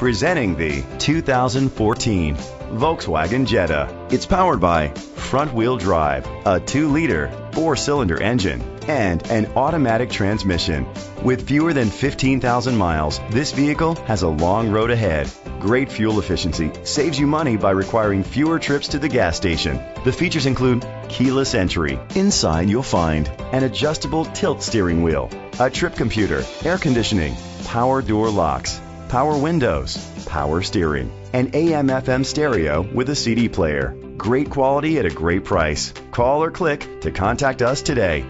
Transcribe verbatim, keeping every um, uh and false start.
Presenting the two thousand fourteen Volkswagen Jetta. It's powered by front-wheel drive, a two liter four-cylinder engine, and an automatic transmission. With fewer than fifteen thousand miles, this vehicle has a long road ahead. Great fuel efficiency saves you money by requiring fewer trips to the gas station. The features include keyless entry. Inside you'll find an adjustable tilt steering wheel, a trip computer, air conditioning, power door locks, power windows, power steering, and A M F M stereo with a C D player. Great quality at a great price. Call or click to contact us today.